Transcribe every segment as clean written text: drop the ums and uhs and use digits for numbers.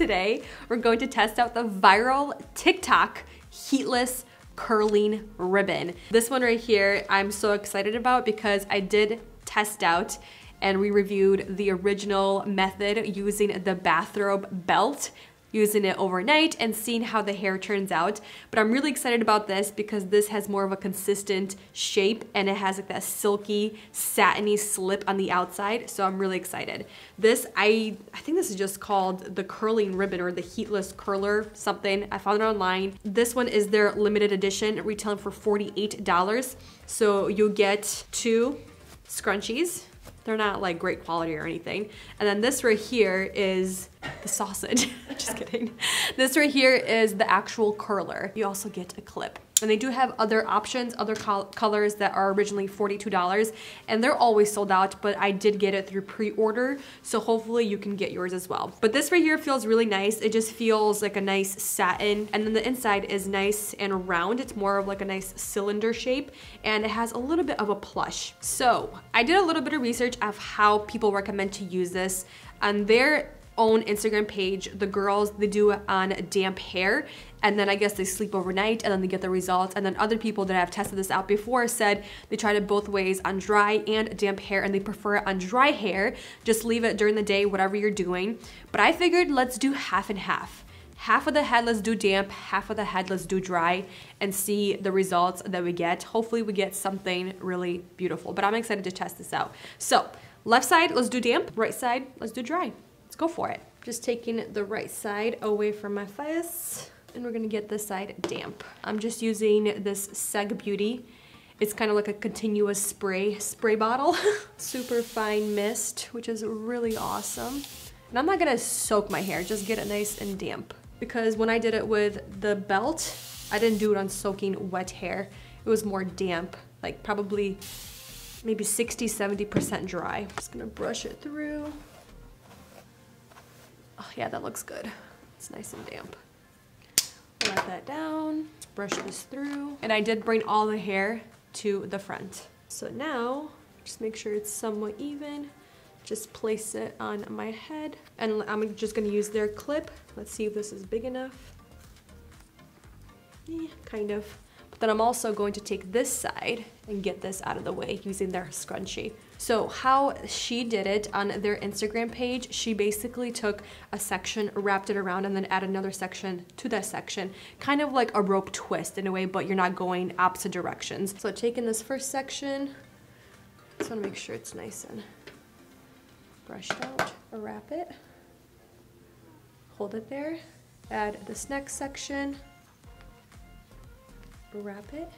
today, we're going to test out the viral TikTok heatless curling ribbon. This one right here, I'm so excited about because I did test out and we reviewed the original method using the bathrobe belt, using it overnight and seeing how the hair turns out. But I'm really excited about this because this has more of a consistent shape and it has like that silky, satiny slip on the outside, so I'm really excited. This, I think this is just called the curling ribbon or the heatless curler something. I found it online. This one is their limited edition, retailing for $48. So you'll get two scrunchies. They're not like great quality or anything. And then this right here is the sausage. Just kidding. This right here is the actual curler. You also get a clip. And they do have other options, other colors that are originally $42, and they're always sold out, but I did get it through pre-order, so hopefully you can get yours as well. But this right here feels really nice. It just feels like a nice satin, and then the inside is nice and round. It's more of like a nice cylinder shape, and it has a little bit of a plush. So I did a little bit of research of how people recommend to use this, and their own Instagram page, the girls, they do it on damp hair, and then I guess they sleep overnight and then they get the results. And then other people that have tested this out before said they tried it both ways, on dry and damp hair, and they prefer it on dry hair. Just leave it during the day, whatever you're doing. But I figured let's do half and half. Half of the head let's do damp, half of the head let's do dry, and see the results that we get. Hopefully we get something really beautiful, but I'm excited to test this out. So left side, let's do damp, right side, let's do dry. Let's go for it. Just taking the right side away from my face, and we're gonna get this side damp. I'm just using this SAG Beauty. It's kind of like a continuous spray bottle. Super fine mist, which is really awesome. And I'm not gonna soak my hair, just get it nice and damp. Because when I did it with the belt, I didn't do it on soaking wet hair. It was more damp, like probably maybe 60, 70% dry. Just gonna brush it through. Oh yeah, that looks good. It's nice and damp. Let that down, brush this through. And I did bring all the hair to the front. So now, just make sure it's somewhat even. Just place it on my head. And I'm just gonna use their clip. Let's see if this is big enough. Yeah, kind of. But then I'm also going to take this side and get this out of the way using their scrunchie. So how she did it on their Instagram page, she basically took a section, wrapped it around, and then added another section to that section, kind of like a rope twist in a way, but you're not going opposite directions. So taking this first section, just wanna make sure it's nice and brushed out, wrap it, hold it there, add this next section, wrap it.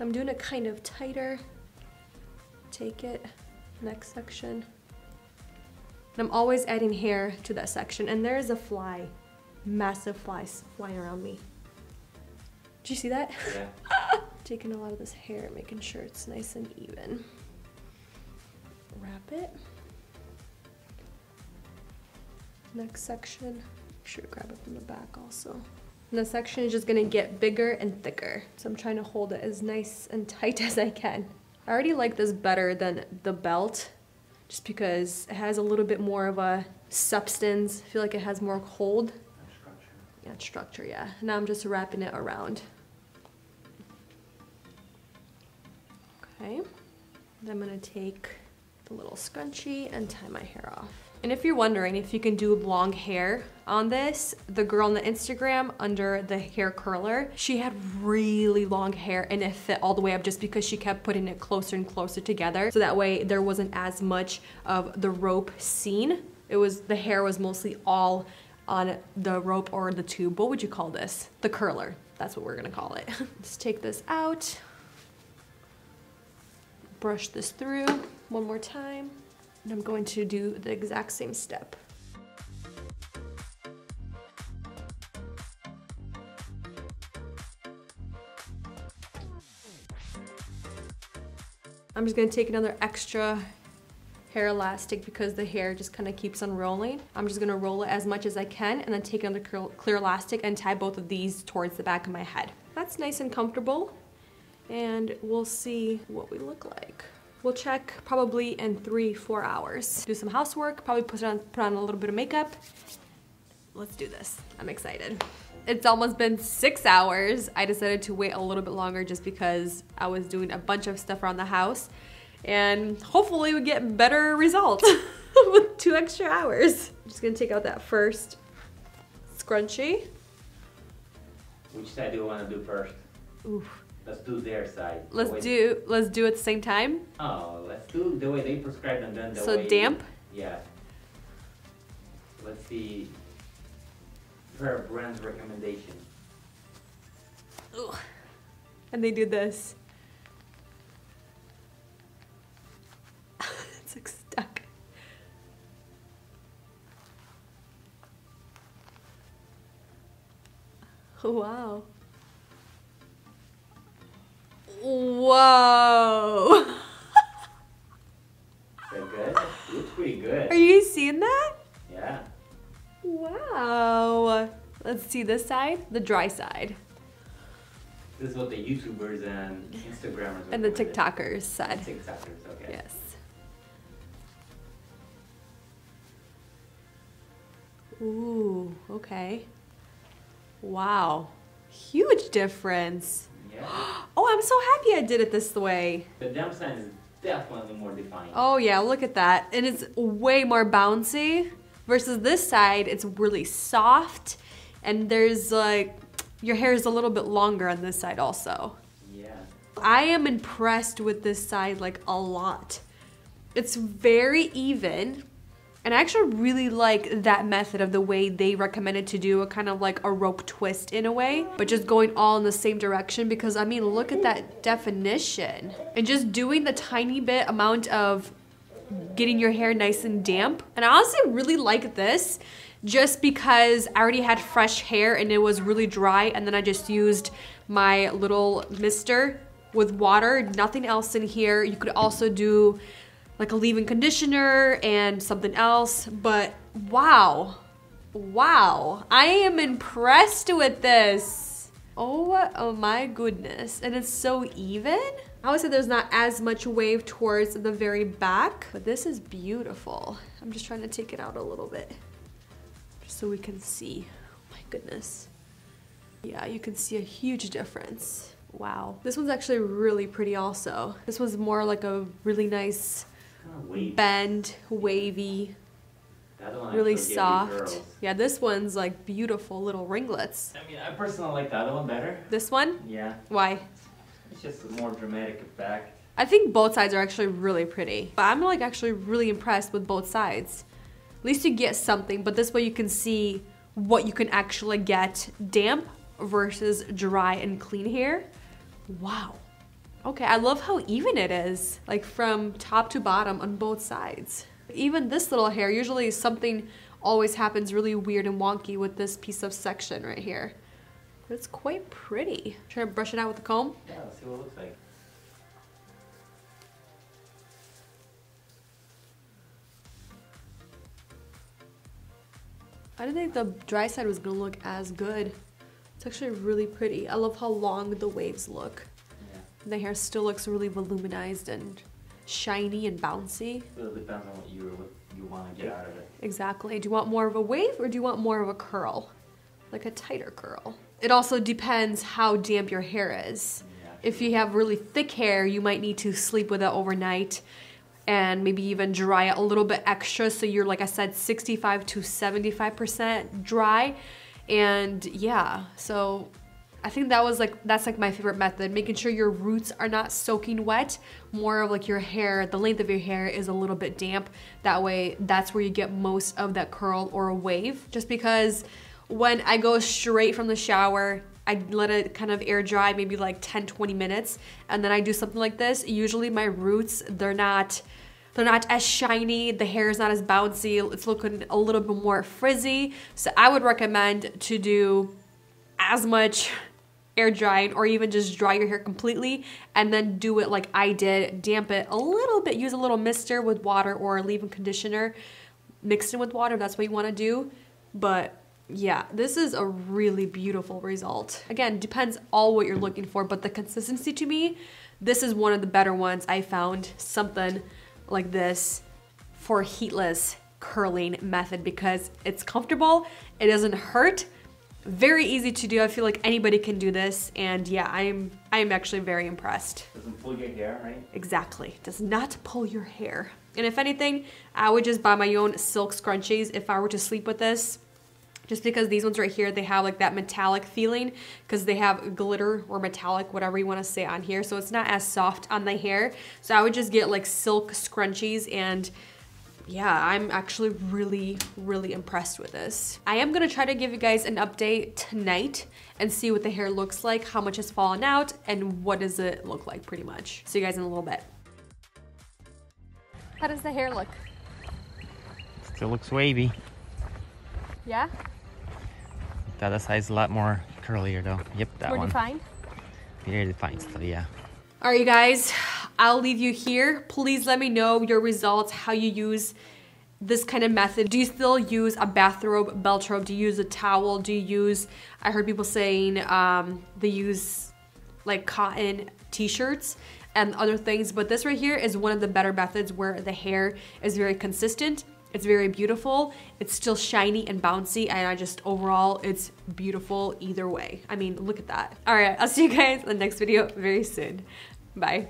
I'm doing it kind of tighter. Take it, next section. And I'm always adding hair to that section, and there is a fly, massive flies flying around me. Did you see that? Yeah. Taking a lot of this hair, making sure it's nice and even. Wrap it. Next section. Make sure to grab it from the back also. And the section is just gonna get bigger and thicker. So I'm trying to hold it as nice and tight as I can. I already like this better than the belt, just because it has a little bit more of a substance. I feel like it has more hold. Structure. Yeah, structure, yeah. Now I'm just wrapping it around. Okay. Then I'm gonna take the little scrunchie and tie my hair off. And if you're wondering if you can do long hair on this, the girl on the Instagram under the hair curler, she had really long hair and it fit all the way up just because she kept putting it closer and closer together. So that way there wasn't as much of the rope seen. It was, the hair was mostly all on the rope or the tube. What would you call this? The curler. That's what we're gonna call it. Let's take this out. Brush this through one more time. And I'm going to do the exact same step. I'm just gonna take another extra hair elastic because the hair just kind of keeps on rolling. I'm just gonna roll it as much as I can and then take another clear elastic and tie both of these towards the back of my head. That's nice and comfortable, and we'll see what we look like. We'll check probably in 3-4 hours. Do some housework, probably put on a little bit of makeup, Let's do this. I'm excited. It's almost been 6 hours. I decided to wait a little bit longer just because I was doing a bunch of stuff around the house and hopefully we get better results with 2 extra hours. I'm just gonna take out that first scrunchie. Which side do you wanna do first? Oof. Let's do their side. Let's do it at the same time? Oh, let's do the way they prescribed and then the way... So damp? Yeah. Let's see her brand's recommendation. Ugh. And they do this. It's like stuck. Oh, wow. Whoa. Is that good? Looks pretty good. Are you seeing that? Yeah. Wow. Let's see this side, the dry side. This is what the YouTubers and Instagrammers and the TikTokers said. TikTokers, okay. Yes. Ooh, okay. Wow. Huge difference. Yeah. Oh, I'm so happy I did it this way. The damp side is definitely more defined. Oh yeah, look at that. And it's way more bouncy. Versus this side, it's really soft, and there's like, your hair is a little bit longer on this side also. Yeah. I am impressed with this side like a lot. It's very even, and I actually really like that method of the way they recommended to do a kind of like a rope twist in a way, but just going all in the same direction because I mean, look at that definition. And just doing the tiny bit amount of getting your hair nice and damp. And I honestly really like this just because I already had fresh hair and it was really dry, and then I just used my little mister with water, nothing else in here. You could also do like a leave-in conditioner and something else, but wow. Wow. I am impressed with this. Oh my goodness. And it's so even. I always say there's not as much wave towards the very back, but this is beautiful. I'm just trying to take it out a little bit just so we can see. Oh my goodness. Yeah, you can see a huge difference. Wow. This one's actually really pretty also. This one's more like a really nice bend, wavy, really soft. Yeah, this one's like beautiful little ringlets. I mean, I personally like the other one better. This one? Yeah. Why? It's just a more dramatic effect. I think both sides are actually really pretty. But I'm like actually really impressed with both sides. At least you get something, but this way you can see what you can actually get damp versus dry and clean hair. Wow. Okay, I love how even it is. Like from top to bottom on both sides. Even this little hair, usually something always happens really weird and wonky with this piece of section right here. But it's quite pretty. Try to brush it out with the comb. Yeah, let's see what it looks like. I didn't think the dry side was gonna look as good. It's actually really pretty. I love how long the waves look. Yeah. The hair still looks really voluminized and shiny and bouncy. It really depends on what you wanna get out of it. Exactly. Do you want more of a wave or do you want more of a curl? Like a tighter curl. It also depends how damp your hair is. Yeah, if you have really thick hair, you might need to sleep with it overnight and maybe even dry it a little bit extra so you're, like I said, 65 to 75% dry. And yeah, so I think that was like, that's like my favorite method, making sure your roots are not soaking wet, more of like your hair, the length of your hair is a little bit damp. That way, that's where you get most of that curl or a wave, just because when I go straight from the shower, I let it kind of air dry maybe like 10-20 minutes, and then I do something like this. Usually my roots, they're not as shiny, the hair is not as bouncy, it's looking a little bit more frizzy. So I would recommend to do as much air drying or even just dry your hair completely and then do it like I did, damp it a little bit, use a little mister with water or a leave-in conditioner mixed in with water, that's what you wanna do, but yeah, this is a really beautiful result. Again, depends all what you're looking for, but the consistency to me, this is one of the better ones. I found something like this for heatless curling method because it's comfortable, it doesn't hurt, very easy to do. I feel like anybody can do this, and yeah, I'm actually very impressed. Doesn't pull your hair, right? Exactly, does not pull your hair. And if anything, I would just buy my own silk scrunchies if I were to sleep with this, just because these ones right here, they have like that metallic feeling because they have glitter or metallic, whatever you want to say on here. So it's not as soft on the hair. So I would just get like silk scrunchies, and yeah, I'm actually really, really impressed with this. I am gonna try to give you guys an update tonight and see what the hair looks like, how much has fallen out, and what does it look like pretty much. See you guys in a little bit. How does the hair look? Still looks wavy. Yeah? The other side's a lot more curlier though. Yep, that one. More defined? Very defined still, yeah. All right, you guys, I'll leave you here. Please let me know your results, how you use this kind of method. Do you still use a bathrobe, belt rope? Do you use a towel? Do you use, I heard people saying they use like cotton t-shirts and other things, but this right here is one of the better methods where the hair is very consistent. It's very beautiful. It's still shiny and bouncy, and I just overall, it's beautiful either way. I mean, look at that. All right, I'll see you guys in the next video very soon. Bye.